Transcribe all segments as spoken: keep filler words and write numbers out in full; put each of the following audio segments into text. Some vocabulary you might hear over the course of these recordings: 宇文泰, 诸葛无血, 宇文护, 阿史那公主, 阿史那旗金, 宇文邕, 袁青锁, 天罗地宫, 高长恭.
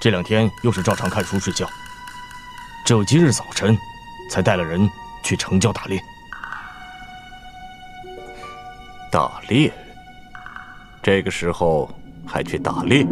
这两天又是照常看书睡觉，只有今日早晨才带了人去城郊打猎。打猎？这个时候还去打猎？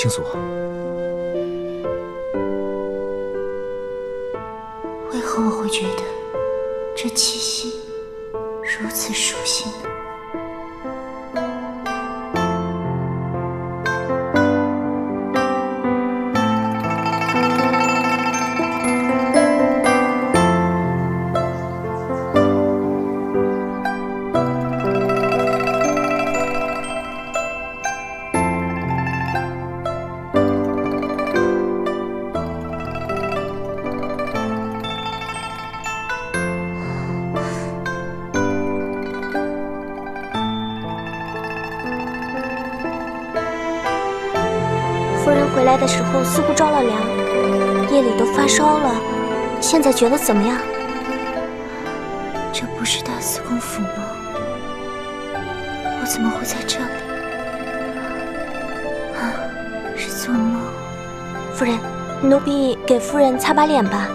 青锁，为何我会觉得这气息如此熟悉呢？ 似乎着了凉，夜里都发烧了，现在觉得怎么样？这不是大司公府吗？我怎么会在这里？啊，是做梦。夫人，奴婢给夫人擦把脸吧。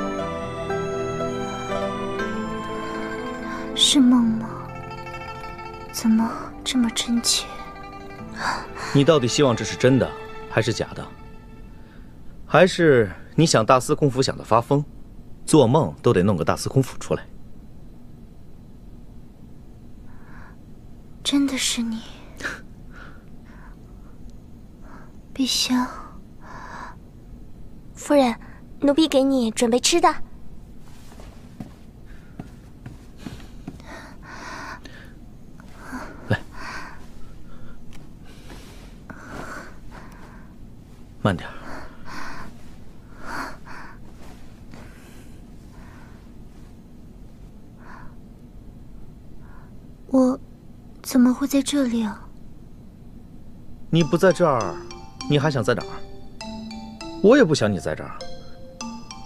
是梦吗？怎么这么真切？你到底希望这是真的还是假的？ 还是你想大司空府想的发疯，做梦都得弄个大司空府出来。真的是你，陛下。夫人，奴婢给你准备吃的。来，慢点。 我怎么会在这里啊？你不在这儿，你还想在哪儿？我也不想你在这儿。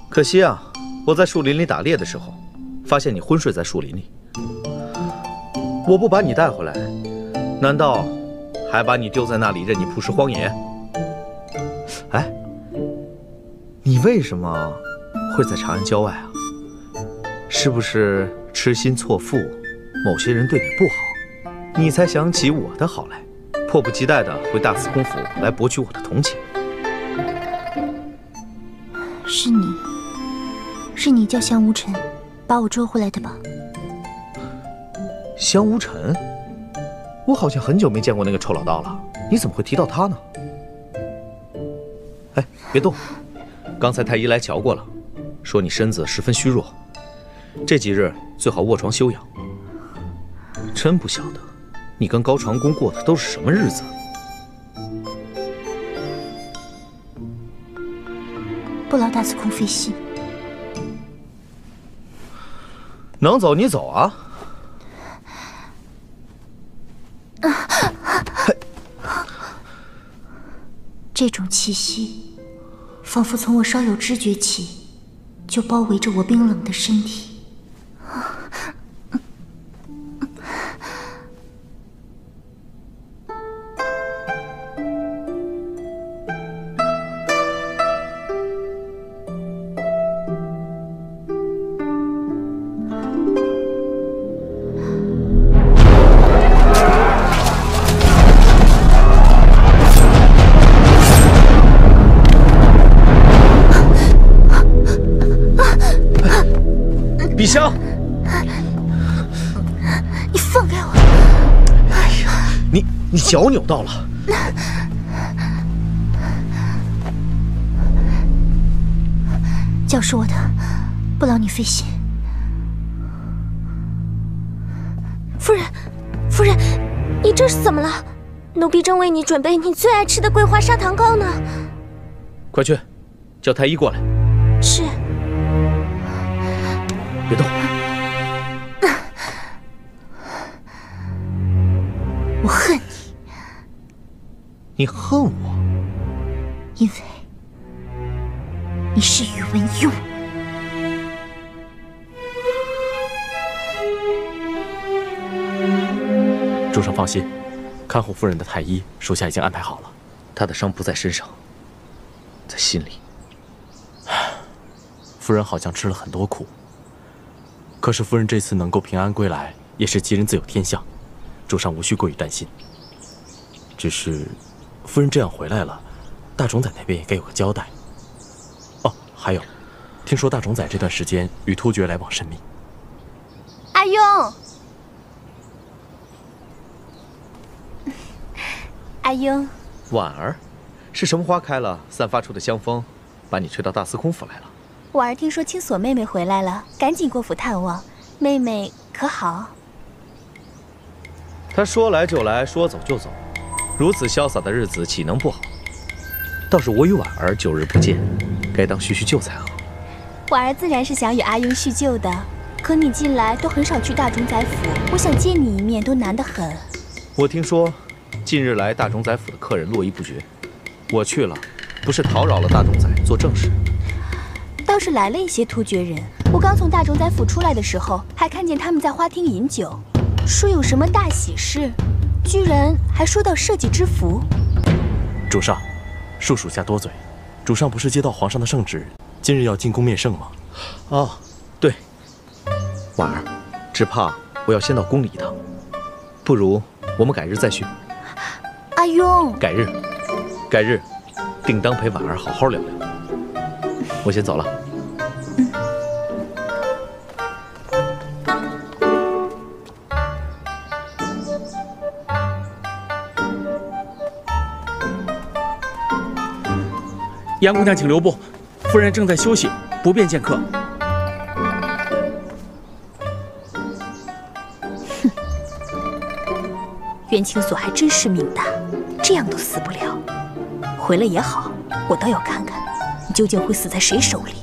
可惜啊，我在树林里打猎的时候，发现你昏睡在树林里。我不把你带回来，难道还把你丢在那里，任你扑食荒野？哎，你为什么会在长安郊外啊？是不是痴心错付？ 某些人对你不好，你才想起我的好来，迫不及待地回大司空府来博取我的同情。是你，是你叫香无尘把我捉回来的吧？香无尘，我好像很久没见过那个臭老道了，你怎么会提到他呢？哎，别动，刚才太医来瞧过了，说你身子十分虚弱，这几日最好卧床休养。 真不晓得，你跟高长恭过的都是什么日子？不劳大司空费心。能走你走啊！这种气息，仿佛从我稍有知觉起，就包围着我冰冷的身体。 脚扭到了，脚是我的，不劳你费心。夫人，夫人，你这是怎么了？奴婢正为你准备你最爱吃的桂花砂糖糕呢。快去，叫太医过来。是。别动。 你恨我，因为你是宇文邕。主上放心，看护夫人的太医，属下已经安排好了。他的伤不在身上，在心里。夫人好像吃了很多苦，可是夫人这次能够平安归来，也是吉人自有天相。主上无需过于担心，只是。 夫人这样回来了，大冢宰那边也该有个交代。哦，还有，听说大冢宰这段时间与突厥来往甚密。阿雍，阿雍，婉儿，是什么花开了，散发出的香风，把你吹到大司空府来了？婉儿听说青锁妹妹回来了，赶紧过府探望。妹妹可好？她说来就来，说走就走。 如此潇洒的日子，岂能不好？倒是我与婉儿久日不见，该当叙叙旧才好。婉儿自然是想与阿雍叙旧的，可你近来都很少去大冢宰府，我想见你一面都难得很。我听说，近日来大冢宰府的客人络绎不绝，我去了，不是讨扰了大冢宰做正事，倒是来了一些突厥人。我刚从大冢宰府出来的时候，还看见他们在花厅饮酒，说有什么大喜事。 居然还说到社稷之福，主上，恕属下多嘴。主上不是接到皇上的圣旨，今日要进宫灭圣吗？哦，对。婉儿，只怕我要先到宫里一趟，不如我们改日再叙。阿雍，改日，改日，定当陪婉儿好好聊聊。我先走了。嗯。 杨姑娘，请留步，夫人正在休息，不便见客。哼，袁青锁还真是命大，这样都死不了。回来也好，我倒要看看你究竟会死在谁手里。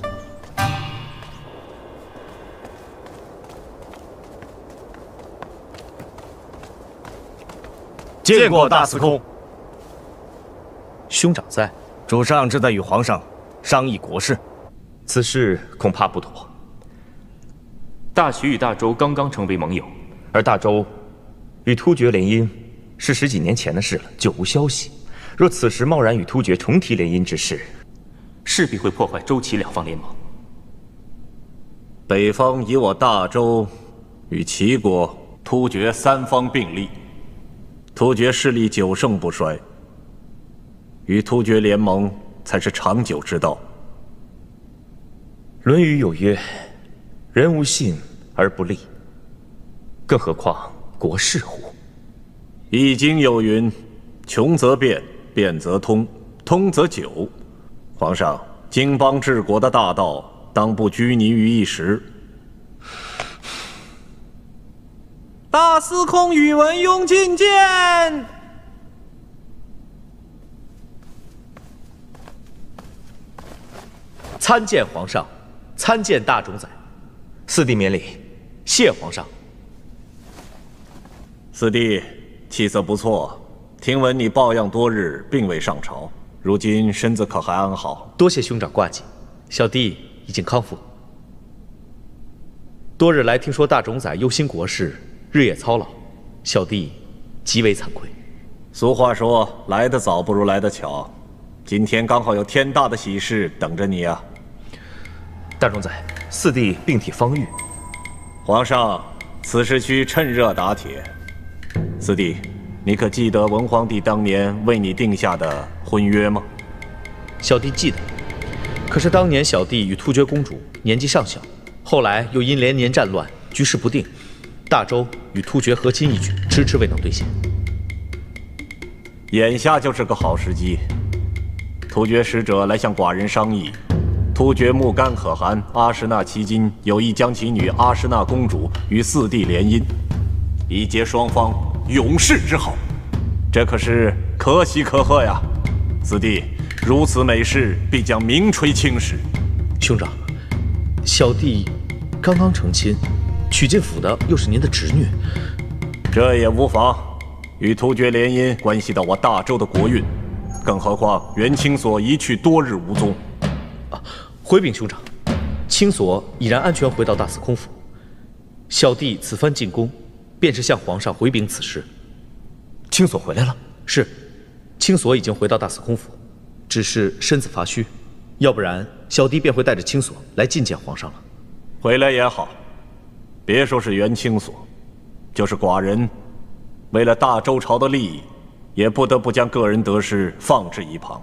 见过大司空。兄长在。 主上正在与皇上商议国事，此事恐怕不妥。大徐与大周刚刚成为盟友，而大周与突厥联姻是十几年前的事了，久无消息。若此时贸然与突厥重提联姻之事，势必会破坏周齐两方联盟。北方以我大周与齐国、突厥三方并立，突厥势力久盛不衰。 与突厥联盟才是长久之道。《论语》有曰：“人无信而不立，更何况国事乎？”《易经》有云：“穷则变，变则通，通则久。”皇上，经邦治国的大道，当不拘泥于一时。大司空宇文邕觐见。 参见皇上，参见大冢宰。四弟免礼，谢皇上。四弟气色不错，听闻你抱恙多日，并未上朝，如今身子可还安好？多谢兄长挂记，小弟已经康复。多日来听说大冢宰忧心国事，日夜操劳，小弟极为惭愧。俗话说，来得早不如来得巧，今天刚好有天大的喜事等着你啊！大冢宰，四弟病体方愈。皇上，此事需趁热打铁。四弟，你可记得文皇帝当年为你定下的婚约吗？小弟记得，可是当年小弟与突厥公主年纪尚小。 后来又因连年战乱，局势不定，大周与突厥和亲一举迟迟未能兑现。眼下就是个好时机，突厥使者来向寡人商议，突厥木干可汗阿史那旗金有意将其女阿史那公主与四弟联姻，以结双方永世之好。这可是可喜可贺呀！四弟，如此美事必将名垂青史。兄长。 小弟刚刚成亲，娶进府的又是您的侄女，这也无妨。与突厥联姻关系到我大周的国运，更何况原青所一去多日无踪。啊，回禀兄长，青所已然安全回到大司空府。小弟此番进宫，便是向皇上回禀此事。青所回来了？是，青所已经回到大司空府，只是身子乏虚。 要不然，小弟便会带着青锁来觐见皇上了。回来也好，别说是原青锁，就是寡人，为了大周朝的利益，也不得不将个人得失放置一旁。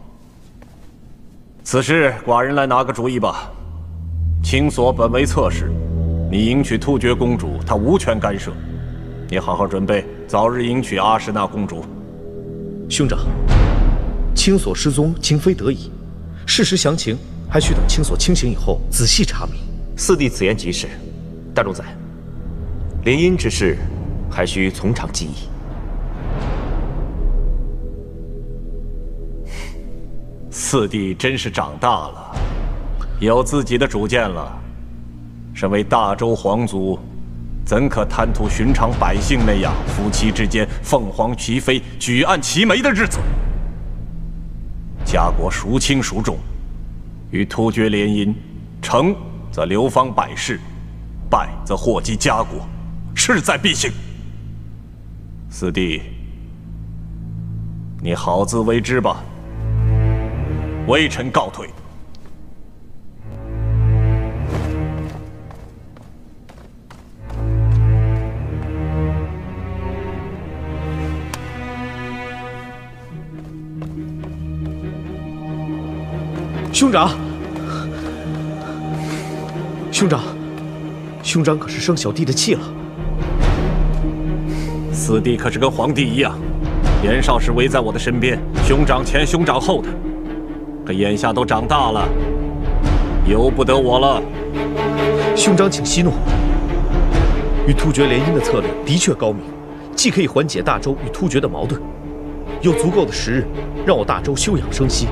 此事，寡人来拿个主意吧。青锁本为侧室，你迎娶突厥公主，她无权干涉。你好好准备，早日迎娶阿史那公主。兄长，青锁失踪，情非得已。 事实详情还需等青锁清醒以后仔细查明。四弟此言极是，大冢宰，联姻之事还需从长计议。四弟真是长大了，有自己的主见了。身为大周皇族，怎可贪图寻常百姓那样夫妻之间凤凰齐飞、举案齐眉的日子？ 家国孰轻孰重？与突厥联姻，成则流芳百世，败则祸及家国，势在必行。四弟，你好自为之吧。微臣告退。兄长，兄长，兄长可是生小弟的气了。四弟可是跟皇帝一样，年少时围在我的身边，兄长前兄长后的，可眼下都长大了，由不得我了。兄长请息怒。与突厥联姻的策略的确高明，既可以缓解大周与突厥的矛盾，有足够的时日让我大周休养生息。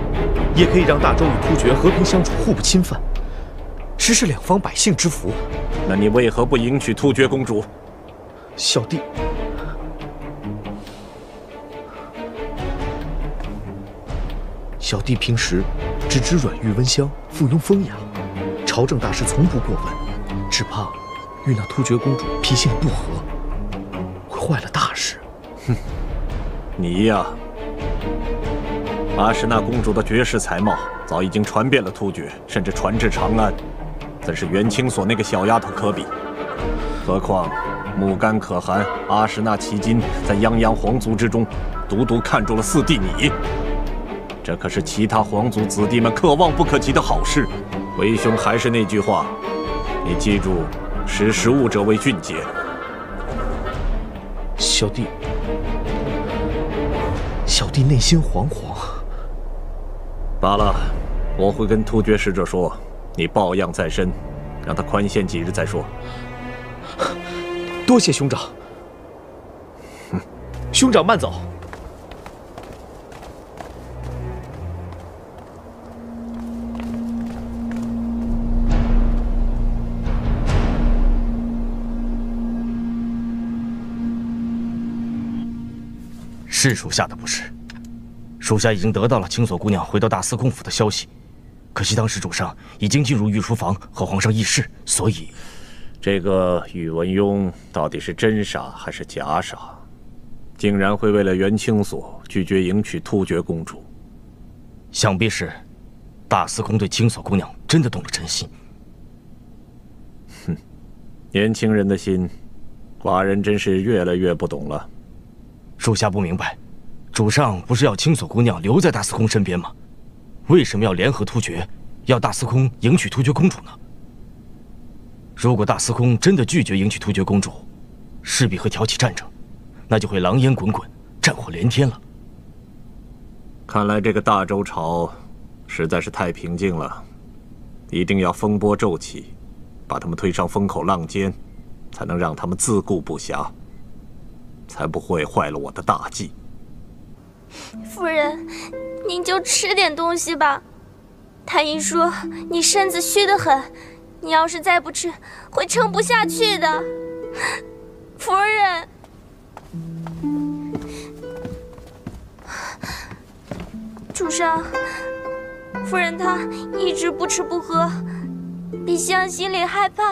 也可以让大周与突厥和平相处，互不侵犯，实是两方百姓之福。那你为何不迎娶突厥公主？小弟，小弟平时只知软玉温香，附庸风雅，朝政大事从不过问，只怕与那突厥公主脾性不合，会坏了大事。哼，你呀。 阿史那公主的绝世才貌早已经传遍了突厥，甚至传至长安，怎是元青所那个小丫头可比？何况木干可汗阿史那旗金在泱泱皇族之中，独独看中了四弟你，这可是其他皇族子弟们可望不可及的好事。为兄还是那句话，你记住，识时务者为俊杰。小弟，小弟内心惶惶。 罢了，我会跟突厥使者说，你抱恙在身，让他宽限几日再说。多谢兄长，嗯、兄长慢走。是属下的不是，属下已经得到了青锁姑娘回到大司空府的消息，可惜当时主上已经进入御书房和皇上议事，所以……这个宇文邕到底是真傻还是假傻？竟然会为了袁青锁拒绝迎娶突厥公主，想必是大司空对青锁姑娘真的动了真心。哼，年轻人的心，寡人真是越来越不懂了。属下不明白。 主上不是要青锁姑娘留在大司空身边吗？为什么要联合突厥，要大司空迎娶突厥公主呢？如果大司空真的拒绝迎娶突厥公主，势必会挑起战争，那就会狼烟滚滚，战火连天了。看来这个大周朝实在是太平静了，一定要风波骤起，把他们推上风口浪尖，才能让他们自顾不暇，才不会坏了我的大计。 夫人，您就吃点东西吧。太医说你身子虚得很，你要是再不吃，会撑不下去的。夫人，主上，夫人她一直不吃不喝，陛下心里害怕。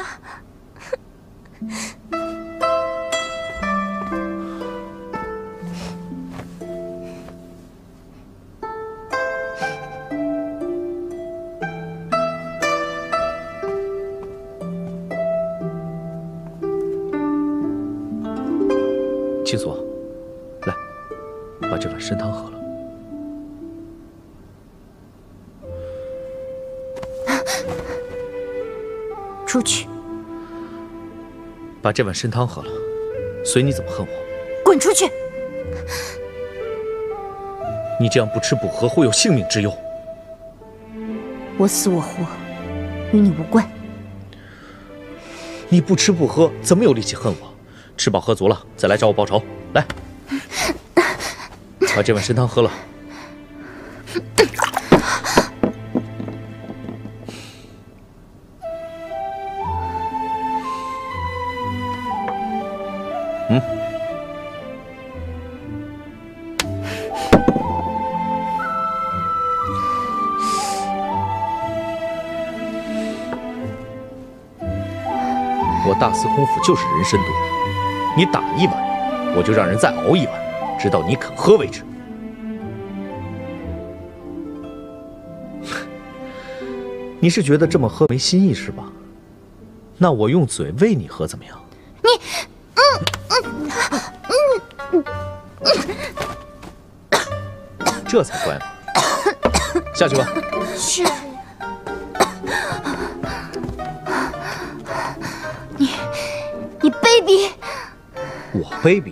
青锁，来，把这碗参汤喝了。出去！把这碗参汤喝了，随你怎么恨我。滚出去！你这样不吃不喝，会有性命之忧。我死我活，与你无关。你不吃不喝，怎么有力气恨我？ 吃饱喝足了，再来找我报仇。来，把这碗参汤喝了。嗯，我大司空府就是人参多。 你打一碗，我就让人再熬一碗，直到你肯喝为止。你是觉得这么喝没新意是吧？那我用嘴喂你喝怎么样？你，嗯嗯嗯，这才乖嘛！下去吧。是。你，你卑鄙！ 我卑鄙，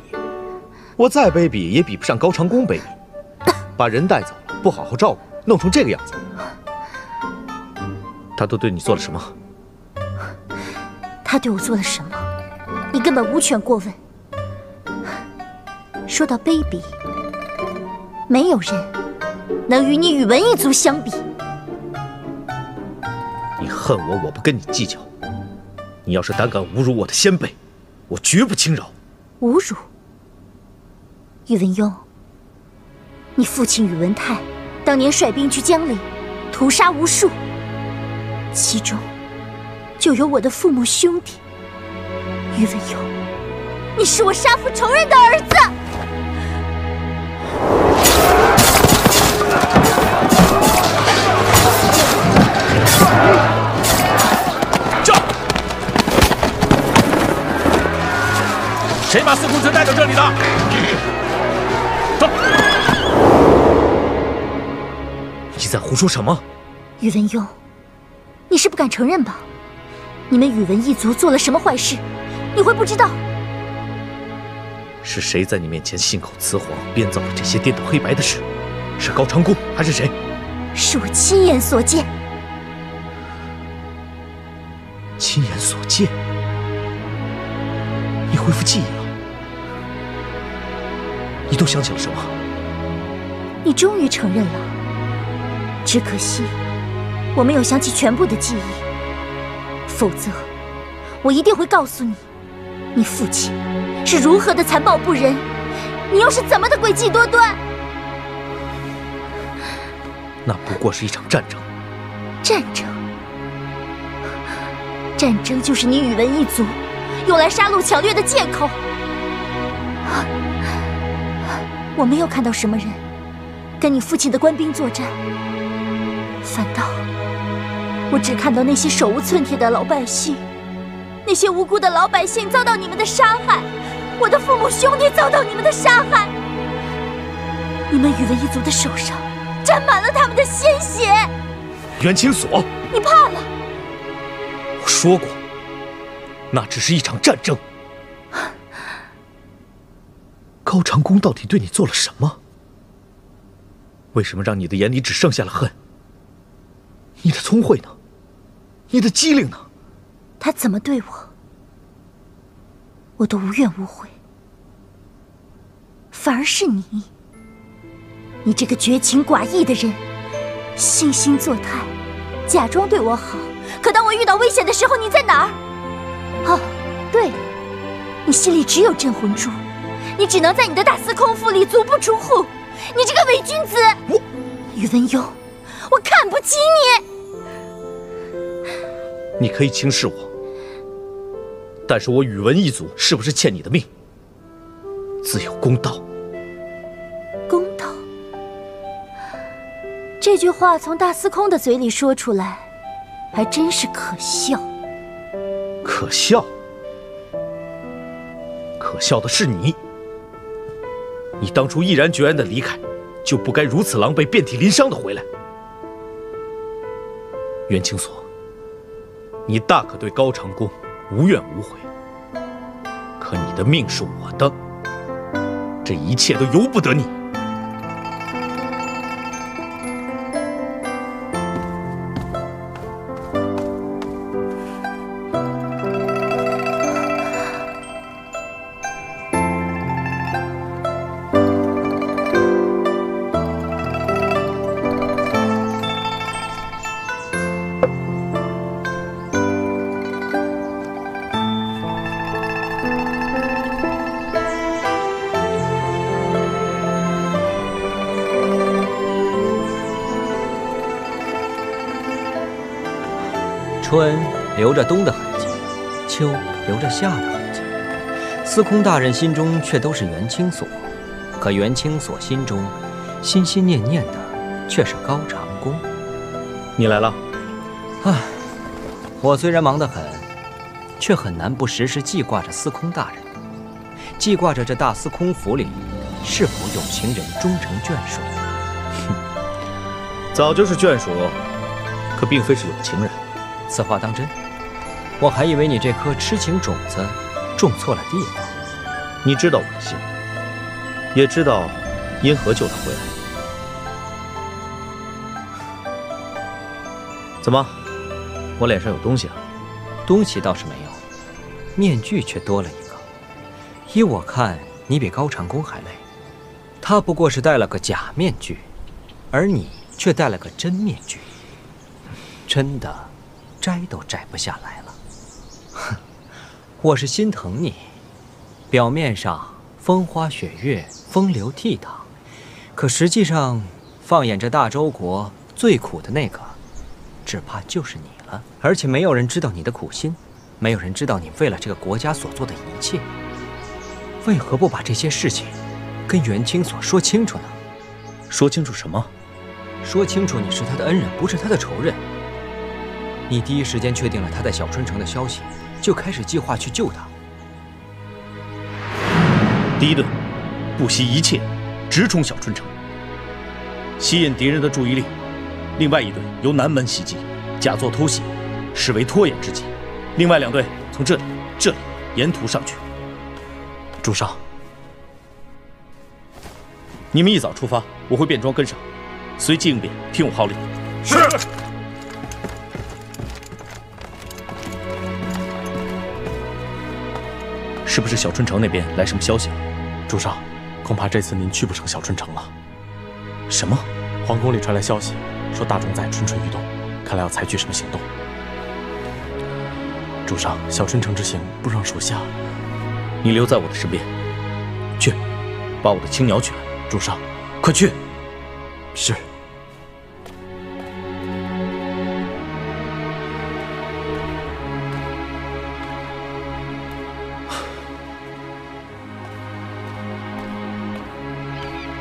我再卑鄙也比不上高长恭卑鄙。把人带走了，不好好照顾，弄成这个样子。他都对你做了什么？他对我做了什么？你根本无权过问。说到卑鄙，没有人能与你宇文一族相比。你恨我，我不跟你计较。你要是胆敢侮辱我的先辈，我绝不轻饶。 侮辱，宇文邕，你父亲宇文泰当年率兵去江陵，屠杀无数，其中就有我的父母兄弟。宇文邕，你是我杀父仇人的儿子。 谁把司空城带到这里的？走！你在胡说什么？宇文邕，你是不敢承认吧？你们宇文一族做了什么坏事？你会不知道？是谁在你面前信口雌黄，编造了这些颠倒黑白的事？是高长恭还是谁？是我亲眼所见。亲眼所见？你恢复记忆了？ 你都想起了什么？你终于承认了，只可惜我没有想起全部的记忆，否则我一定会告诉你，你父亲是如何的残暴不仁，你又是怎么的诡计多端。那不过是一场战争。战争？战争就是你宇文一族用来杀戮抢掠的借口。我没有看到什么人跟你父亲的官兵作战，反倒我只看到那些手无寸铁的老百姓，那些无辜的老百姓遭到你们的杀害，我的父母兄弟遭到你们的杀害。你们宇文一族的手上沾满了他们的鲜血。袁青锁，你怕了？我说过，那只是一场战争。 高长恭到底对你做了什么？为什么让你的眼里只剩下了恨？你的聪慧呢？你的机灵呢？他怎么对我，我都无怨无悔。反而是你，你这个绝情寡义的人，惺惺作态，假装对我好，可当我遇到危险的时候，你在哪儿？哦，对了，你心里只有镇魂珠。 你只能在你的大司空府里足不出户，你这个伪君子！我宇文邕，我看不起你。你可以轻视我，但是我宇文一族是不是欠你的命？自有公道。公道？这句话从大司空的嘴里说出来，还真是可笑。可笑？可笑的是你。 你当初毅然决然的离开，就不该如此狼狈、遍体鳞伤的回来。袁青锁，你大可对高长恭无怨无悔，可你的命是我的，这一切都由不得你。春留着冬的痕迹，秋留着夏的痕迹。司空大人心中却都是袁青锁，可袁青锁心中心心念念的却是高长恭。你来了。唉，我虽然忙得很，却很难不时时记挂着司空大人，记挂着这大司空府里是否有情人终成眷属。哼，早就是眷属，可并非是有情人。 此话当真？我还以为你这颗痴情种子种错了地方。你知道我的心，也知道因何救他回来。怎么，我脸上有东西啊？东西倒是没有，面具却多了一个。依我看，你比高长恭还累。他不过是戴了个假面具，而你却戴了个真面具，真的。 摘都摘不下来了，哼！我是心疼你，表面上风花雪月、风流倜傥，可实际上，放眼这大周国，最苦的那个，只怕就是你了。而且没有人知道你的苦心，没有人知道你为了这个国家所做的一切。为何不把这些事情跟袁青锁说清楚呢？说清楚什么？说清楚你是他的恩人，不是他的仇人。 你第一时间确定了他在小春城的消息，就开始计划去救他。第一顿，不惜一切，直冲小春城，吸引敌人的注意力；另外一队由南门袭击，假作偷袭，实为拖延之计；另外两队从这里、这里沿途上去。主上，你们一早出发，我会变装跟上，随机应变，听我号令。是。 是不是小春城那边来什么消息了？主上，恐怕这次您去不成小春城了。什么？皇宫里传来消息，说大仲宰蠢蠢欲动，看来要采取什么行动。主上，小春城之行不让属下，你留在我的身边，去，把我的青鸟取来。主上，快去。是。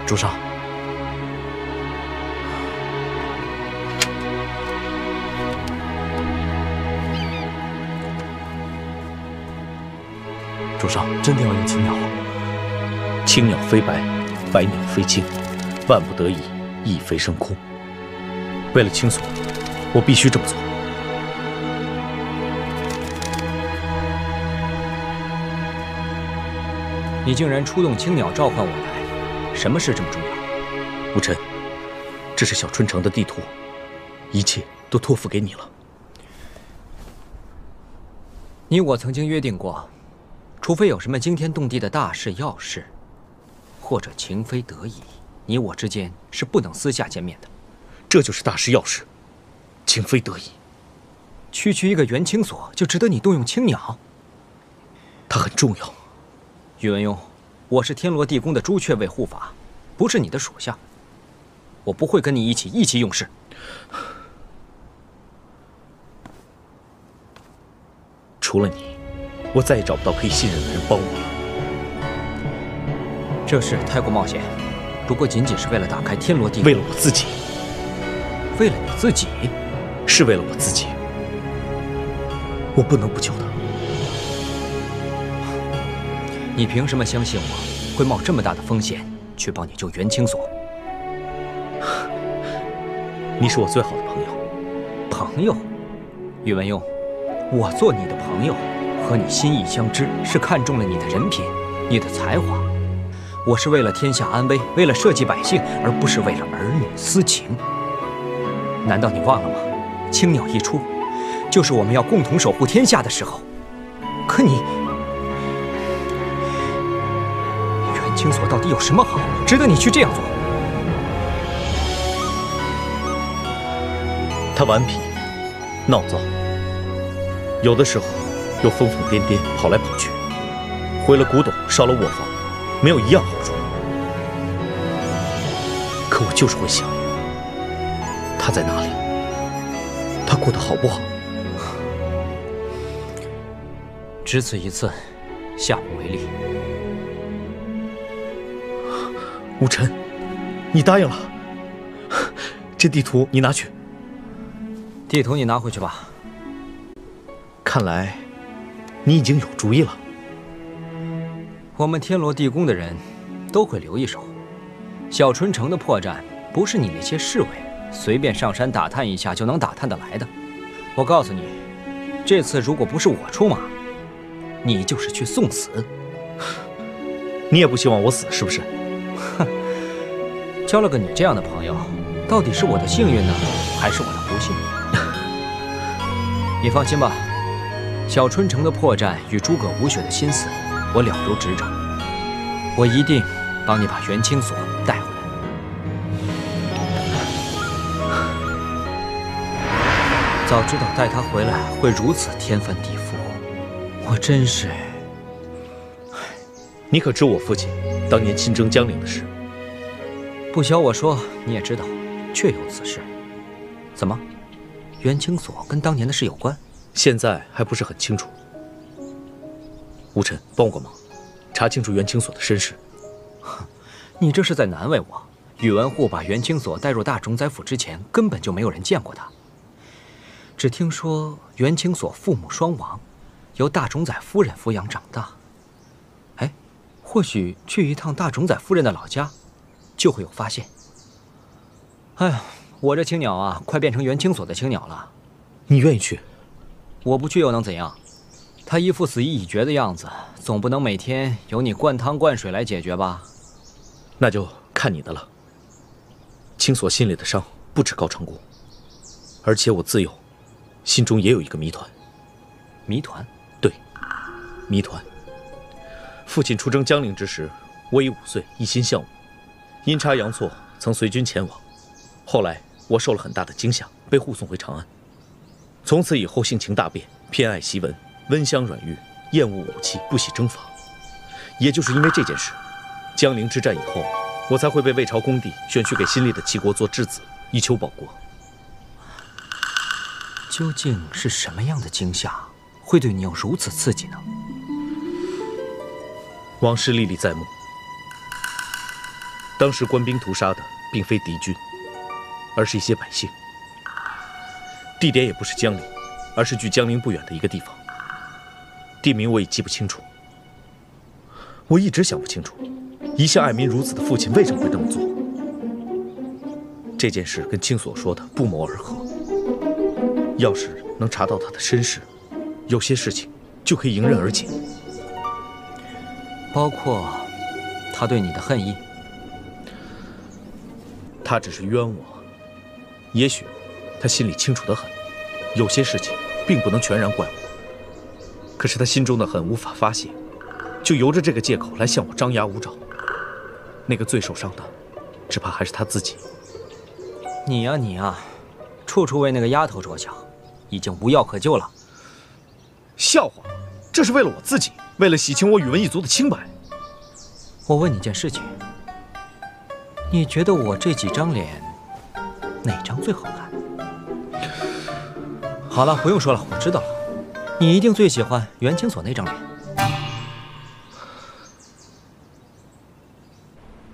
主上，主上真的要用青鸟吗？青鸟非白，白鸟非青，万不得已，一飞升空。为了青锁，我必须这么做。 你竟然出动青鸟召唤我来，什么事这么重要？无尘，这是小春城的地图，一切都托付给你了。你我曾经约定过，除非有什么惊天动地的大事要事，或者情非得已，你我之间是不能私下见面的。这就是大事要事，情非得已。区区一个元青锁就值得你动用青鸟？它很重要。 宇文邕，我是天罗地宫的朱雀卫护法，不是你的属下，我不会跟你一起意气用事。除了你，我再也找不到可以信任的人帮我了。这事太过冒险，如果仅仅是为了打开天罗地宫，为了我自己，为了你自己，是为了我自己，我不能不救他。 你凭什么相信我会冒这么大的风险去帮你救元青锁？你是我最好的朋友。朋友，宇文邕，我做你的朋友，和你心意相知，是看中了你的人品、你的才华。我是为了天下安危，为了社稷百姓，而不是为了儿女私情。难道你忘了吗？青鸟一出，就是我们要共同守护天下的时候。可你…… 青锁到底有什么好，值得你去这样做？他顽皮、闹躁，有的时候又疯疯癫癫，跑来跑去，毁了古董，烧了卧房，没有一样好处。可我就是会想，他在哪里？他过得好不好？只此一次，下不为例。 无尘，你答应了？这地图你拿去。地图你拿回去吧。看来，你已经有主意了。我们天罗地宫的人都会留一手。小春城的破绽不是你那些侍卫随便上山打探一下就能打探得来的。我告诉你，这次如果不是我出马，你就是去送死。你也不希望我死，是不是？ 哼，交了个你这样的朋友，到底是我的幸运呢，还是我的不幸？你放心吧，小春城的破绽与诸葛无血的心思，我了如指掌。我一定帮你把元青锁带回来。早知道带他回来会如此天翻地覆，我真是……你可知我父亲？ 当年亲征江陵的事，不消我说，你也知道，确有此事。怎么，元青锁跟当年的事有关？现在还不是很清楚。无尘，帮我个忙，查清楚元青锁的身世。哼，你这是在难为我。宇文护把元青锁带入大冢宰府之前，根本就没有人见过他。只听说元青锁父母双亡，由大冢宰夫人抚养长大。 或许去一趟大冢宰夫人的老家，就会有发现。哎呀，我这青鸟啊，快变成元青锁的青鸟了。你愿意去？我不去又能怎样？他一副死意已决的样子，总不能每天由你灌汤灌水来解决吧？那就看你的了。青锁心里的伤不止高长恭，而且我自幼心中也有一个谜团。谜团？对，谜团。 父亲出征江陵之时，我已五岁，一心向武，阴差阳错曾随军前往。后来我受了很大的惊吓，被护送回长安。从此以后性情大变，偏爱习文，温香软玉，厌恶武器，不喜征伐。也就是因为这件事，江陵之战以后，我才会被魏朝恭帝选去给新立的齐国做质子，以求保国。究竟是什么样的惊吓，会对你有如此刺激呢？ 往事历历在目，当时官兵屠杀的并非敌军，而是一些百姓。地点也不是江陵，而是距江陵不远的一个地方。地名我已记不清楚。我一直想不清楚，一向爱民如子的父亲为什么会这么做。这件事跟卿所说的不谋而合。要是能查到他的身世，有些事情就可以迎刃而解，包括他对你的恨意。 他只是冤我，也许他心里清楚得很，有些事情并不能全然怪我。可是他心中的恨无法发泄，就由着这个借口来向我张牙舞爪。那个最受伤的，只怕还是他自己。你呀你呀，处处为那个丫头着想，已经无药可救了。笑话，这是为了我自己，为了洗清我宇文一族的清白。我问你件事情。 你觉得我这几张脸，哪张最好看？好了，不用说了，我知道了，你一定最喜欢袁青锁那张脸。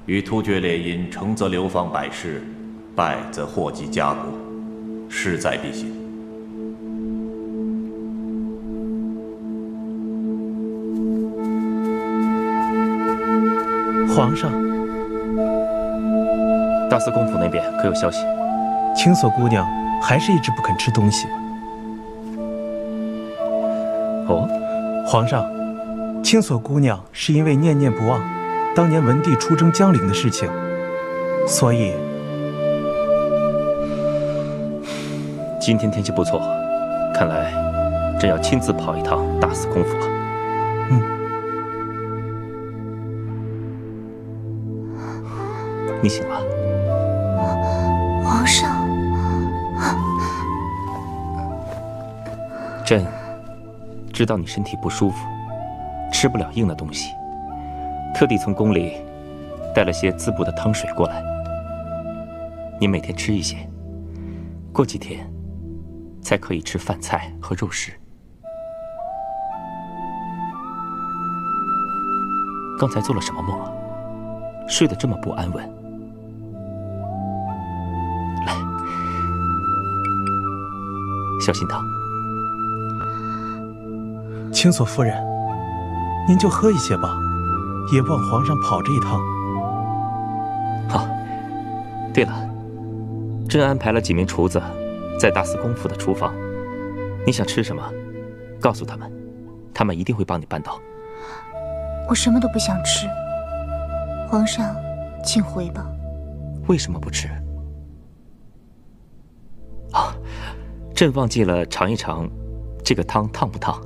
与突厥联姻，成则流芳百世，败则祸及家国，势在必行。皇上。 大司公府那边可有消息？青锁姑娘还是一直不肯吃东西。哦，皇上，青锁姑娘是因为念念不忘当年文帝出征江陵的事情，所以今天天气不错，看来朕要亲自跑一趟大司公府了。 你醒了，皇上。朕知道你身体不舒服，吃不了硬的东西，特地从宫里带了些滋补的汤水过来。你每天吃一些，过几天才可以吃饭菜和肉食。刚才做了什么梦啊？睡得这么不安稳。 小心烫。青锁夫人，您就喝一些吧，也不枉皇上跑这一趟。好。对了，朕安排了几名厨子在大司公府的厨房，你想吃什么，告诉他们，他们一定会帮你办到。我什么都不想吃，皇上，请回吧。为什么不吃？啊。 朕忘记了尝一尝，这个汤烫不烫？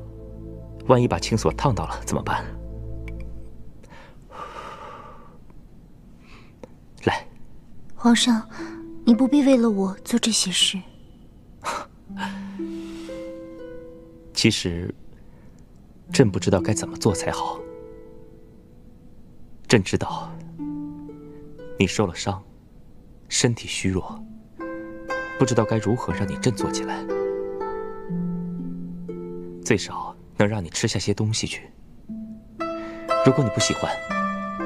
万一把青锁烫到了怎么办？来，皇上，你不必为了我做这些事。其实，朕不知道该怎么做才好。朕知道，你受了伤，身体虚弱。 不知道该如何让你振作起来，最少能让你吃下些东西去。如果你不喜欢，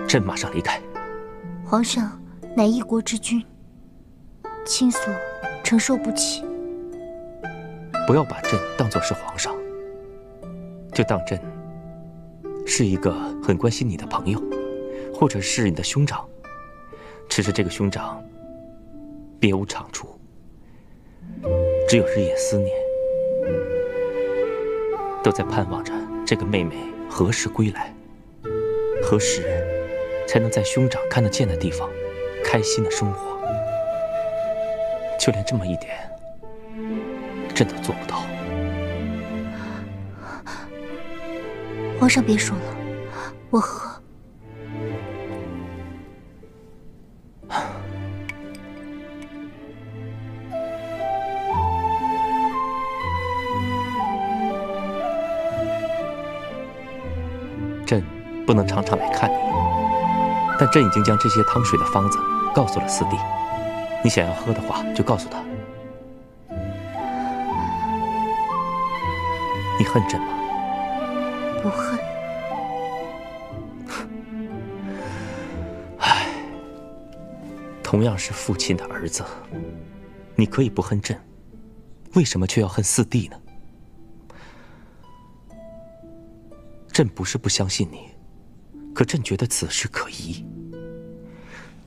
朕马上离开。皇上乃一国之君，青锁承受不起。不要把朕当作是皇上，就当朕是一个很关心你的朋友，或者是你的兄长。只是这个兄长别无长处。 只有日夜思念，都在盼望着这个妹妹何时归来，何时才能在兄长看得见的地方开心的生活。就连这么一点，朕都做不到。皇上别说了，我喝。 朕不能常常来看你，但朕已经将这些汤水的方子告诉了四弟。你想要喝的话，就告诉他。你恨朕吗？不恨。唉，同样是父亲的儿子，你可以不恨朕，为什么却要恨四弟呢？朕不是不相信你，可朕觉得此事可疑。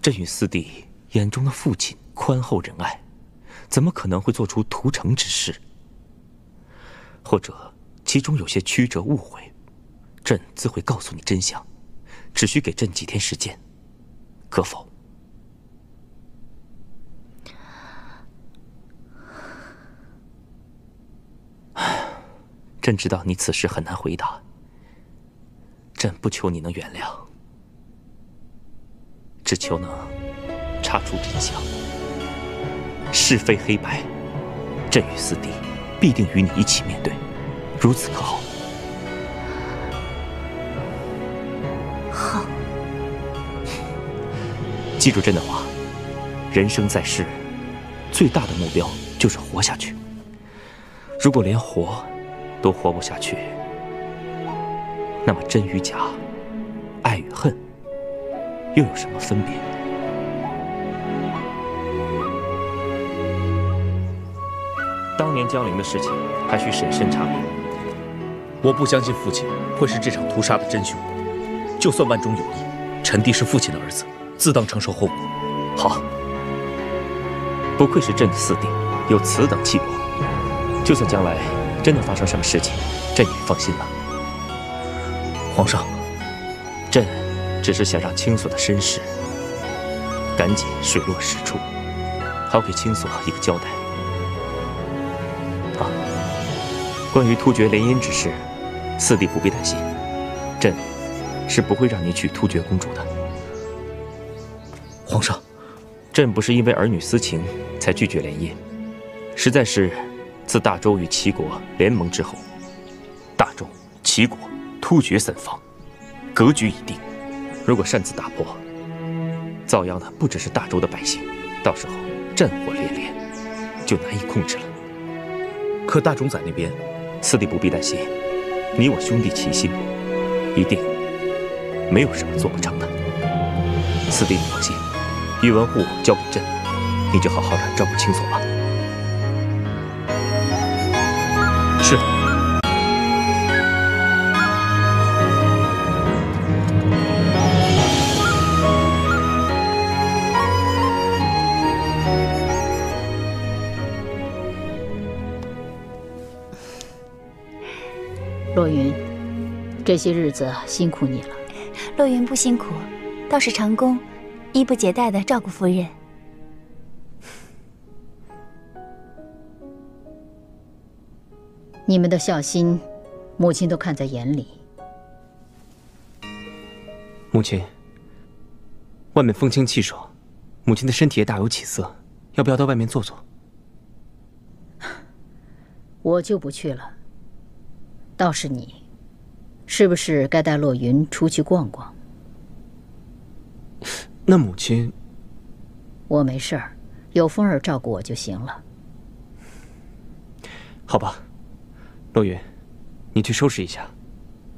朕与四弟眼中的父亲宽厚仁爱，怎么可能会做出屠城之事？或者其中有些曲折误会，朕自会告诉你真相，只需给朕几天时间，可否？ 朕知道你此时很难回答，朕不求你能原谅，只求能查出真相，是非黑白，朕与四弟必定与你一起面对，如此可好？好，记住朕的话，人生在世，最大的目标就是活下去，如果连活 都活不下去，那么真与假、爱与恨又有什么分别？当年江陵的事情还需审慎查明。我不相信父亲会是这场屠杀的真凶，就算万中有一，臣弟是父亲的儿子，自当承受后果。好，不愧是朕的四弟，有此等气魄，就算将来 真的发生什么事情，朕也放心了。皇上，朕只是想让青锁的身世赶紧水落石出，好给青锁一个交代。啊，关于突厥联姻之事，四弟不必担心，朕是不会让你娶突厥公主的。皇上，朕不是因为儿女私情才拒绝联姻，实在是 自大周与齐国联盟之后，大周、齐国、突厥三方格局已定。如果擅自打破，遭殃的不只是大周的百姓，到时候战火连连，就难以控制了。可大冢宰那边，四弟不必担心，你我兄弟齐心，一定没有什么做不成的。四弟，你放心，宇文护交给朕，你就好好的照顾青锁吧。 是。洛云，这些日子辛苦你了。洛云不辛苦，倒是长工衣不解带的照顾夫人。 你们的孝心，母亲都看在眼里。母亲，外面风清气爽，母亲的身体也大有起色，要不要到外面坐坐？我就不去了。倒是你，是不是该带洛云出去逛逛？那母亲，我没事儿，有风儿照顾我就行了。好吧。 洛云，你去收拾一下，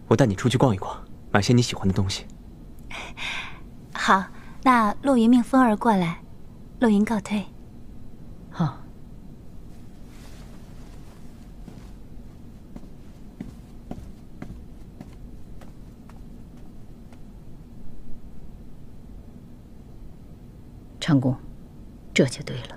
我带你出去逛一逛，买些你喜欢的东西。好，那洛云命风儿过来，洛云告退。好。长工，这就对了。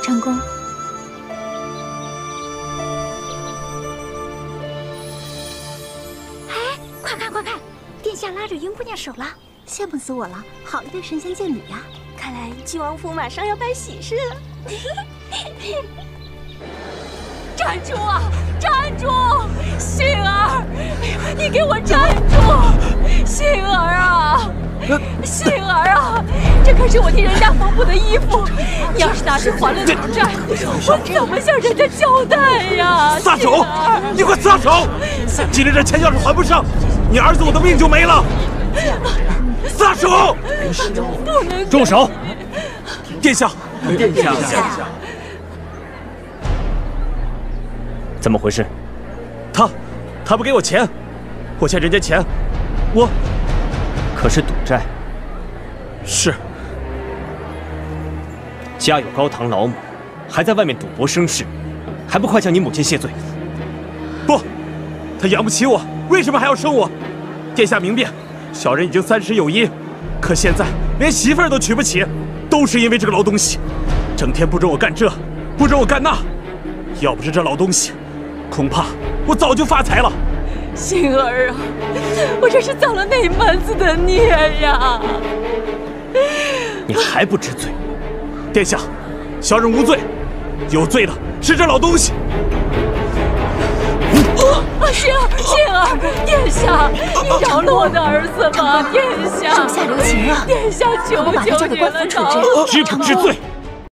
长工，哎，快看快看，殿下拉着云姑娘手了，羡慕死我了！好一对神仙眷侣呀！看来郡王府马上要办喜事了。站住啊！站住！杏儿，你给我站住！杏儿啊！杏儿啊，这可是我替人家缝补的衣服，你要是拿去还了赌债，我怎么向人家交代呀？撒手！你快撒手！今天这钱要是还不上，你儿子我的命就没了！撒手！不能！住手！殿下，殿下，怎么回事？他，他不给我钱，我欠人家钱，我。 可是赌债，是家有高堂老母，还在外面赌博生事，还不快向你母亲谢罪？不，她养不起我，为什么还要生我？殿下明辨，小人已经三十有一，可现在连媳妇儿都娶不起，都是因为这个老东西，整天不准我干这，不准我干那，要不是这老东西，恐怕我早就发财了。 星儿啊，我这是造了那蛮子的孽呀！你还不知罪？殿下，小人无罪，有罪的是这老东西。啊，星儿，星儿，殿下，你饶了我的儿子吧，殿下！手下留情啊！殿下，求求你了，饶了我！知不知罪？